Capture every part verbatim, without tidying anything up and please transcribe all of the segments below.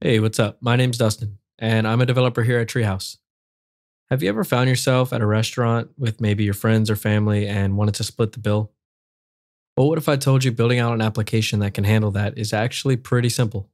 Hey, what's up? My name's Dustin, and I'm a developer here at Treehouse. Have you ever found yourself at a restaurant with maybe your friends or family and wanted to split the bill? Well, what if I told you building out an application that can handle that is actually pretty simple?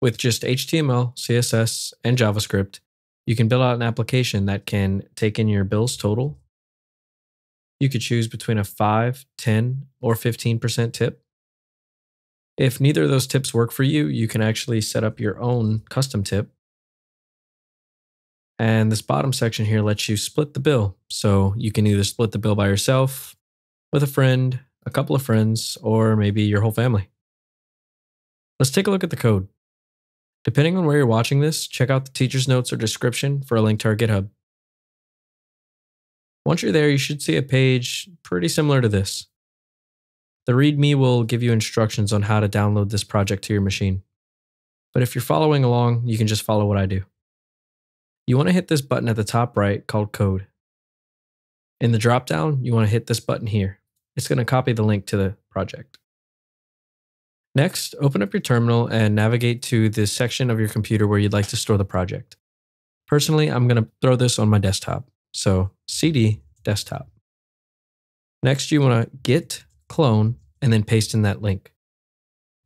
With just H T M L, C S S, and JavaScript, you can build out an application that can take in your bill's total. You could choose between a five, ten, or fifteen percent tip. If neither of those tips work for you, you can actually set up your own custom tip. And this bottom section here lets you split the bill. So you can either split the bill by yourself, with a friend, a couple of friends, or maybe your whole family. Let's take a look at the code. Depending on where you're watching this, check out the teacher's notes or description for a link to our GitHub. Once you're there, you should see a page pretty similar to this. The README will give you instructions on how to download this project to your machine. But if you're following along, you can just follow what I do. You want to hit this button at the top right called Code. In the dropdown, you want to hit this button here. It's going to copy the link to the project. Next, open up your terminal and navigate to the section of your computer where you'd like to store the project. Personally, I'm going to throw this on my desktop. So C D desktop. Next, you want to git clone and then paste in that link.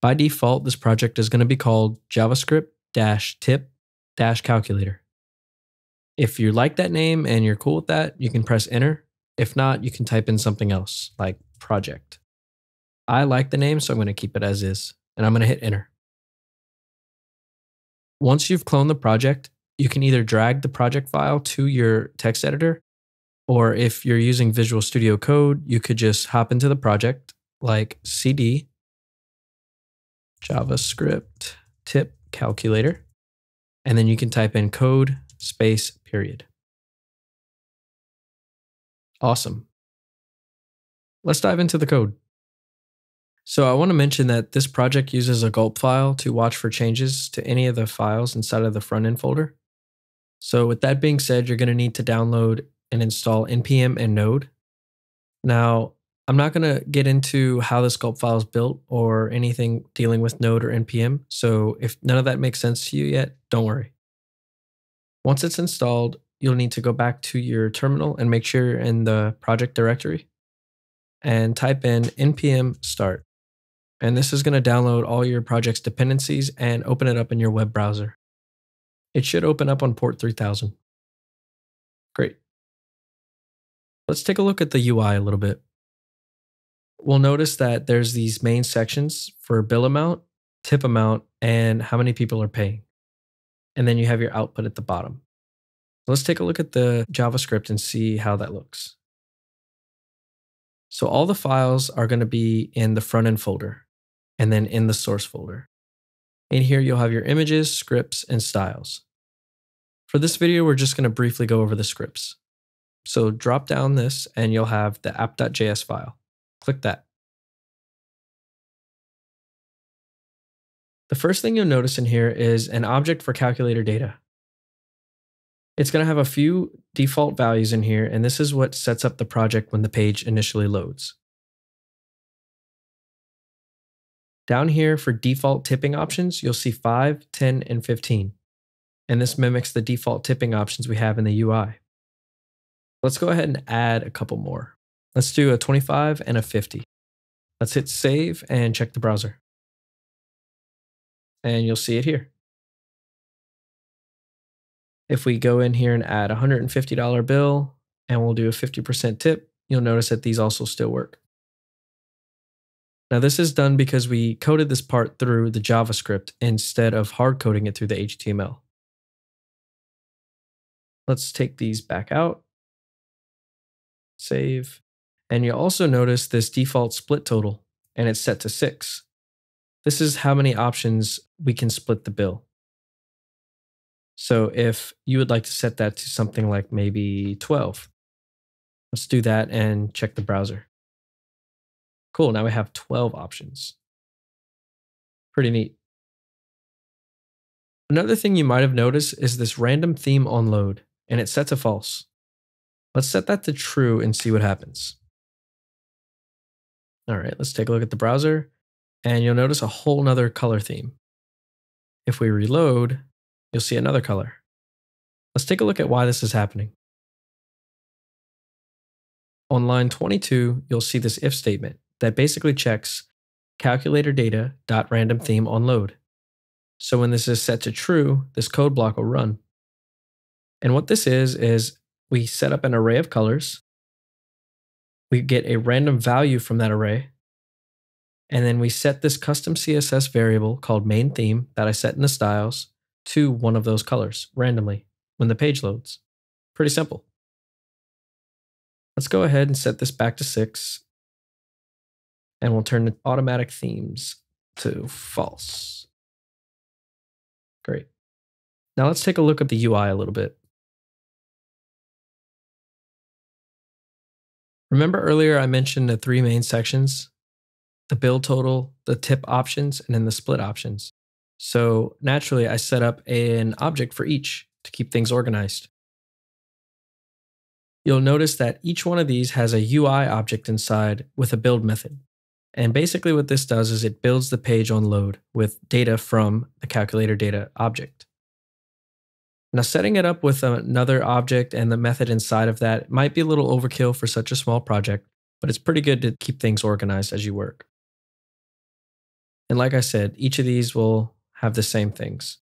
By default, this project is going to be called JavaScript-tip-calculator. If you like that name and you're cool with that, you can press enter. If not, you can type in something else like project. I like the name, so I'm going to keep it as is, and I'm going to hit enter. Once you've cloned the project, you can either drag the project file to your text editor, or if you're using Visual Studio Code, you could just hop into the project like C D JavaScript tip calculator, and then you can type in code space period. Awesome. Let's dive into the code. So I want to mention that this project uses a gulp file to watch for changes to any of the files inside of the front end folder. So with that being said, you're going to need to download and install N P M and Node. Now, I'm not going to get into how this gulp file is built or anything dealing with Node or N P M. So if none of that makes sense to you yet, don't worry. Once it's installed, you'll need to go back to your terminal and make sure you're in the project directory and type in N P M start. And this is going to download all your project's dependencies and open it up in your web browser. It should open up on port three thousand. Great. Let's take a look at the U I a little bit. We'll notice that there's these main sections for bill amount, tip amount, and how many people are paying. And then you have your output at the bottom. Let's take a look at the JavaScript and see how that looks. So all the files are going to be in the front end folder, and then in the source folder. In here, you'll have your images, scripts, and styles. For this video, we're just going to briefly go over the scripts. So drop down this, and you'll have the app.js file. Click that. The first thing you'll notice in here is an object for calculator data. It's going to have a few default values in here, and this is what sets up the project when the page initially loads. Down here for default tipping options, you'll see five, ten, and fifteen. And this mimics the default tipping options we have in the U I. Let's go ahead and add a couple more. Let's do a twenty-five and a fifty. Let's hit save and check the browser. And you'll see it here. If we go in here and add a one hundred fifty dollar bill and we'll do a fifty percent tip, you'll notice that these also still work. Now this is done because we coded this part through the JavaScript instead of hard coding it through the H T M L. Let's take these back out, save, and you'll also notice this default split total, and it's set to six. This is how many options we can split the bill. So if you would like to set that to something like maybe twelve, let's do that and check the browser. Cool, now we have twelve options. Pretty neat. Another thing you might have noticed is this random theme on load, and it sets to false. Let's set that to true and see what happens. All right, let's take a look at the browser, and you'll notice a whole nother color theme. If we reload, you'll see another color. Let's take a look at why this is happening. On line twenty-two, you'll see this if statement that basically checks calculator data.random theme on load. So when this is set to true, this code block will run. And what this is, is we set up an array of colors. We get a random value from that array. And then we set this custom C S S variable called main theme that I set in the styles to one of those colors randomly when the page loads. Pretty simple. Let's go ahead and set this back to six. And we'll turn the automatic themes to false. Great. Now let's take a look at the U I a little bit. Remember earlier I mentioned the three main sections, the build total, the tip options, and then the split options. So naturally I set up an object for each to keep things organized. You'll notice that each one of these has a U I object inside with a build method. And basically what this does is it builds the page on load with data from the calculator data object. Now setting it up with another object and the method inside of that might be a little overkill for such a small project, but it's pretty good to keep things organized as you work. And like I said, each of these will have the same things.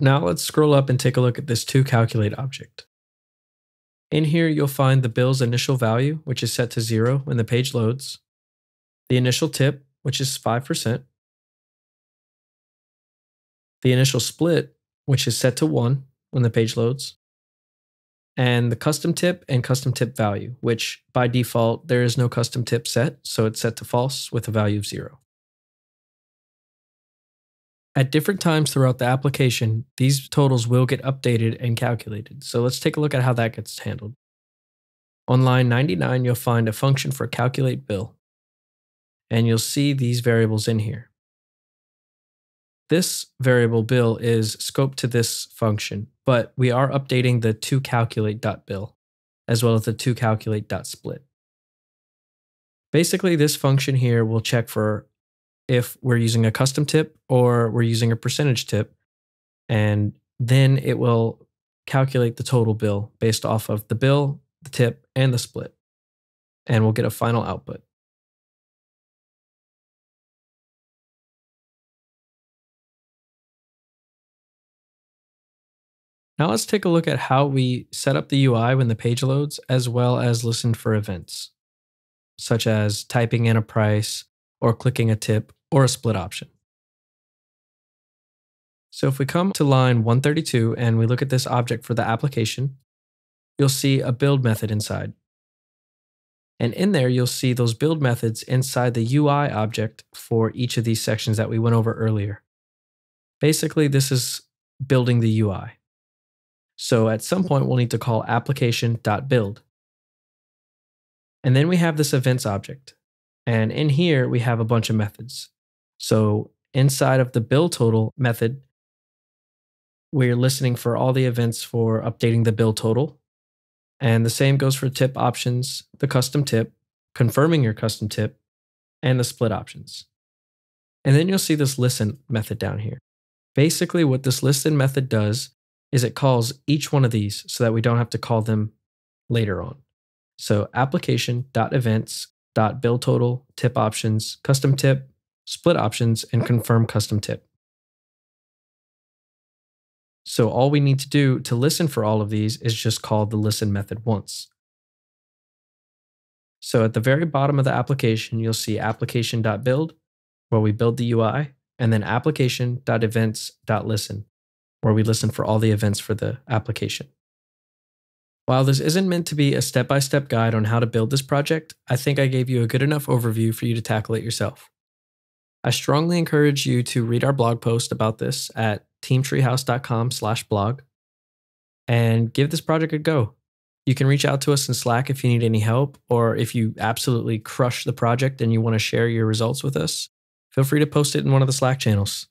Now let's scroll up and take a look at this toCalculate object. In here, you'll find the bill's initial value, which is set to zero when the page loads, the initial tip, which is five percent, the initial split, which is set to one when the page loads, and the custom tip and custom tip value, which by default, there is no custom tip set, so it's set to false with a value of zero. At different times throughout the application, these totals will get updated and calculated. So let's take a look at how that gets handled. On line ninety-nine, you'll find a function for calculate bill, and you'll see these variables in here. This variable bill is scoped to this function, but we are updating the toCalculate.bill as well as the toCalculate.split. Basically, this function here will check for if we're using a custom tip or we're using a percentage tip, and then it will calculate the total bill based off of the bill, the tip, and the split, and we'll get a final output. Now let's take a look at how we set up the U I when the page loads, as well as listen for events, such as typing in a price or clicking a tip or a split option. So if we come to line one thirty-two and we look at this object for the application, you'll see a build method inside. And in there, you'll see those build methods inside the U I object for each of these sections that we went over earlier. Basically, this is building the U I. So at some point, we'll need to call application.build. And then we have this events object. And in here, we have a bunch of methods. So inside of the bill total method, we're listening for all the events for updating the bill total. And the same goes for tip options, the custom tip, confirming your custom tip, and the split options. And then you'll see this listen method down here. Basically, what this listen method does is it calls each one of these so that we don't have to call them later on. So application.events dot bill total, tip options, custom tip, split options, and confirm custom tip. So all we need to do to listen for all of these is just call the listen method once. So at the very bottom of the application, you'll see application.build, where we build the U I, and then application.events.listen, where we listen for all the events for the application. While this isn't meant to be a step-by-step guide on how to build this project, I think I gave you a good enough overview for you to tackle it yourself. I strongly encourage you to read our blog post about this at teamtreehouse.com slash blog and give this project a go. You can reach out to us in Slack if you need any help, or if you absolutely crush the project and you want to share your results with us, feel free to post it in one of the Slack channels.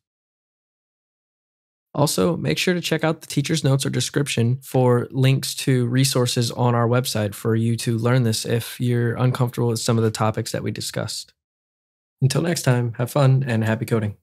Also, make sure to check out the teacher's notes or description for links to resources on our website for you to learn this if you're uncomfortable with some of the topics that we discussed. Until next time, have fun and happy coding.